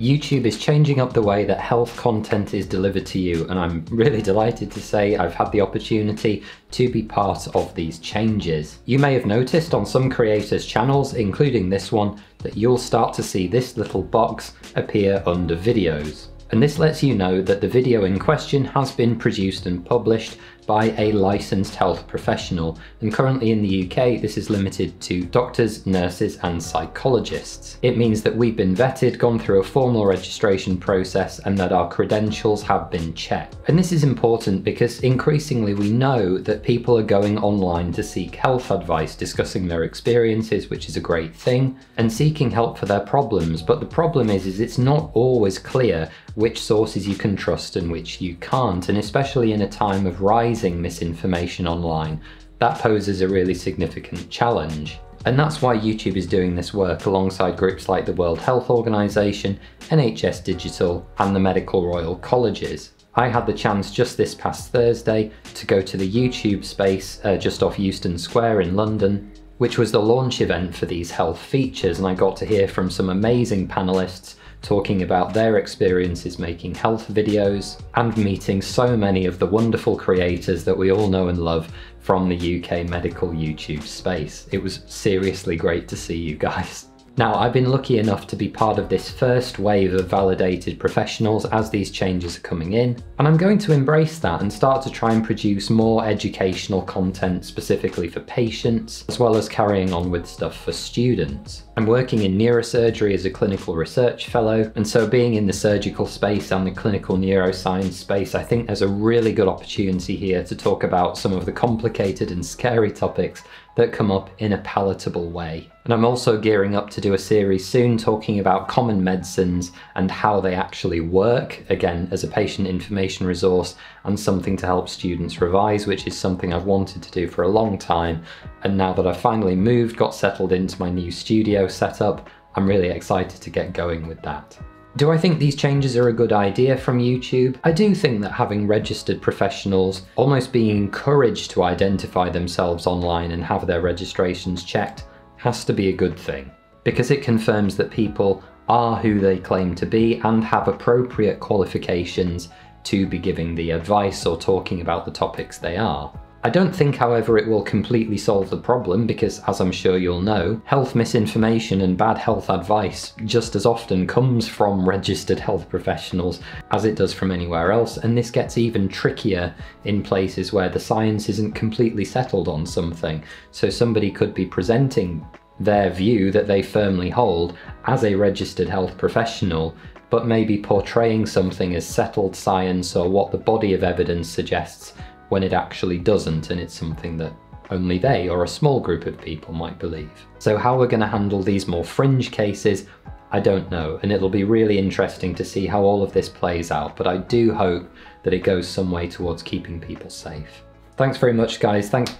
YouTube is changing up the way that health content is delivered to you, and I'm really delighted to say I've had the opportunity to be part of these changes. You may have noticed on some creators' channels, including this one, that you'll start to see this little box appear under videos. And this lets you know that the video in question has been produced and published by a licensed health professional, and currently in the UK this is limited to doctors, nurses and psychologists. It means that we've been vetted, gone through a formal registration process, and that our credentials have been checked. And this is important because increasingly we know that people are going online to seek health advice, discussing their experiences, which is a great thing, and seeking help for their problems, but the problem is it's not always clear which sources you can trust and which you can't, and especially in a time of rising misinformation online, that poses a really significant challenge. And that's why YouTube is doing this work alongside groups like the World Health Organization, NHS Digital, and the Medical Royal Colleges. I had the chance just this past Thursday to go to the YouTube space just off Euston Square in London, which was the launch event for these health features, and I got to hear from some amazing panelists talking about their experiences making health videos and meeting so many of the wonderful creators that we all know and love from the UK medical YouTube space. It was seriously great to see you guys. Now, I've been lucky enough to be part of this first wave of validated professionals as these changes are coming in, and I'm going to embrace that and start to try and produce more educational content specifically for patients, as well as carrying on with stuff for students. I'm working in neurosurgery as a clinical research fellow, and so being in the surgical space and the clinical neuroscience space, I think there's a really good opportunity here to talk about some of the complicated and scary topics that come up in a palatable way. And I'm also gearing up to do a series soon talking about common medicines and how they actually work, again as a patient information resource and something to help students revise, which is something I've wanted to do for a long time. And now that I've finally moved, got settled into my new studio setup, I'm really excited to get going with that. Do I think these changes are a good idea from YouTube? I do think that having registered professionals almost being encouraged to identify themselves online and have their registrations checked has to be a good thing, because it confirms that people are who they claim to be and have appropriate qualifications to be giving the advice or talking about the topics they are. I don't think, however, it will completely solve the problem because, as I'm sure you'll know, health misinformation and bad health advice just as often comes from registered health professionals as it does from anywhere else, and this gets even trickier in places where the science isn't completely settled on something. So somebody could be presenting their view that they firmly hold as a registered health professional, but maybe portraying something as settled science or what the body of evidence suggests when it actually doesn't, and it's something that only they or a small group of people might believe. So how we're going to handle these more fringe cases, I don't know, and it'll be really interesting to see how all of this plays out, but I do hope that it goes some way towards keeping people safe. Thanks very much, guys. Thanks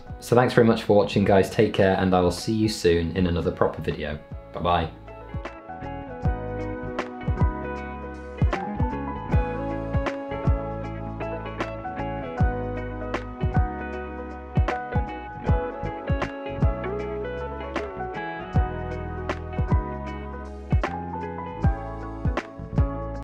very much for watching, guys. Take care, and I will see you soon in another proper video. Bye-bye.